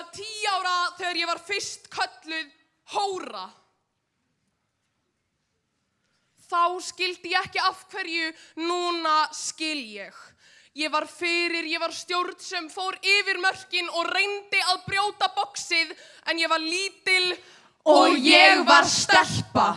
var 10 ára þegar ég var fyrst kölluð hóra. Þá skildi ég ekki af hverju, núna skil ég. Ég var stjórn sem fór yfir mörkin og reyndi að brjóta boxið, en ég var lítil og ég var stelpa.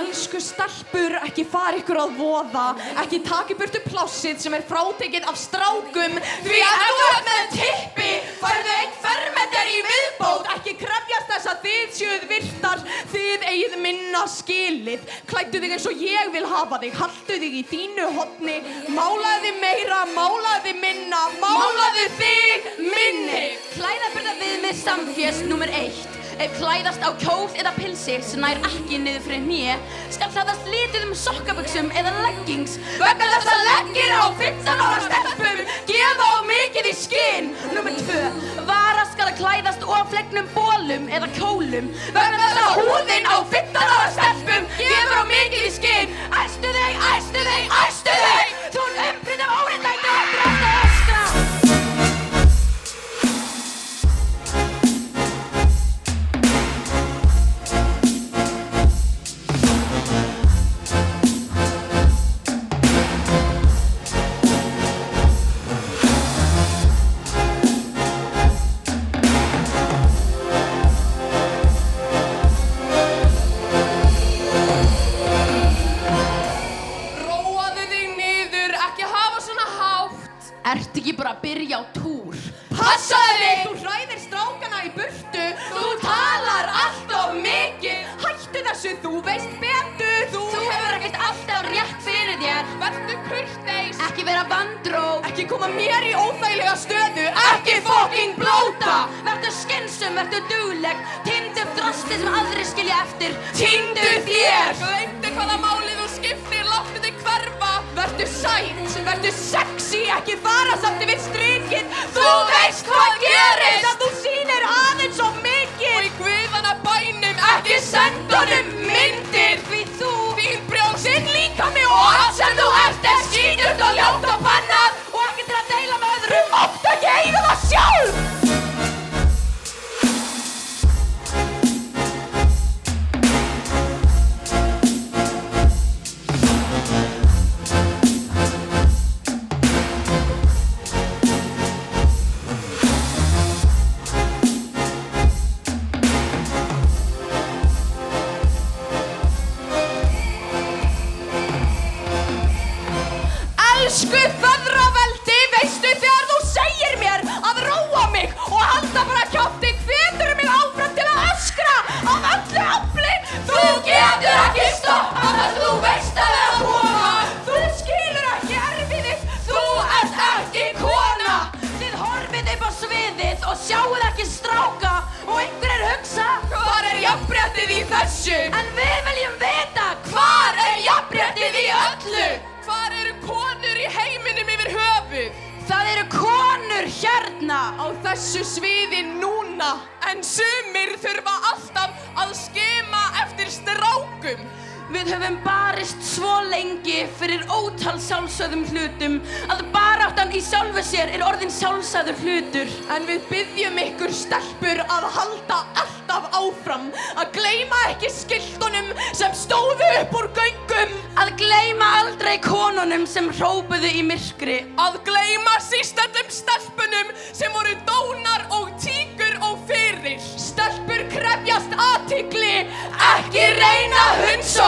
Elsku stelpur, ekki fara ykkur að voða, ekki taka burtu plássið sem frátekið af strákum, því að ef þú ert með tippi færðu 1 fermetri í viðbót. Ekki krefjast þess að þið séuð virtar, þið eigið minna skilið. Klæddu þig eins og ég vil hafa þig, haltu þig í þínu horni, málaðu meira, málaðu minna, málaðu þig minni. Klæðaburða viðmið samfés númer 1. Ef klæðast á kjól eða pilsi sem nær ekki niður fyrir hné, skal klæðast litið sokkaböxum eða leggings, vegna þess að leggir á 15 ára stelpum gefa of mikið í skinn. Númer 2. Vara skal að klæðast óflegnum bolum eða kjólum, vegna þess að húðin á 15 ára stelpum gefur of mikið í skinn. Æstu þig, æstu þig, æstu þig! Tón umbrýtt af óréttlæti og brjóta öskra. Ertu ekki bara að byrja á túr? Passaðu þig! Þú hræðir strákana í burtu, þú talar alltaf mikið. Hættu þessu, þú veist betur. Þú hefur ekkert alltaf rétt fyrir þér. Vertu kurteis, ekki vera vandróp, ekki koma mér í óþægilega stöðu, ekki fucking blóta. Vertu skynsöm, vertu dugleg, týndu upp drastið sem aðrir skilja eftir, týndu þér. Gleymdu hvaða máli þú skiptir, láttu þig hverfa. Vertu sæt, vertu sexy, ekki fara samt yfir strikið. Þú veist hvað gerist, að þú sýnir aðeins of mikið. Og í guðanna bænum ekki senda honum myndir, því þú þín brjóksinn líka mig og allt sem þú ert skítjugt og ljótt og bannað og ekki til að deila með öðrum, oft ekki eigið það sjálf. En við byggjum ykkur stelpur að halda alltaf áfram, að gleyma ekki skiltunum sem stóðu upp úr göngum, að gleyma aldrei konunum sem hrópuðu í myrkri, að gleyma síst öllum stelpunum sem voru dónar og tíkur og fyrir. Stelpur krefjast athygli, ekki reyna hunsa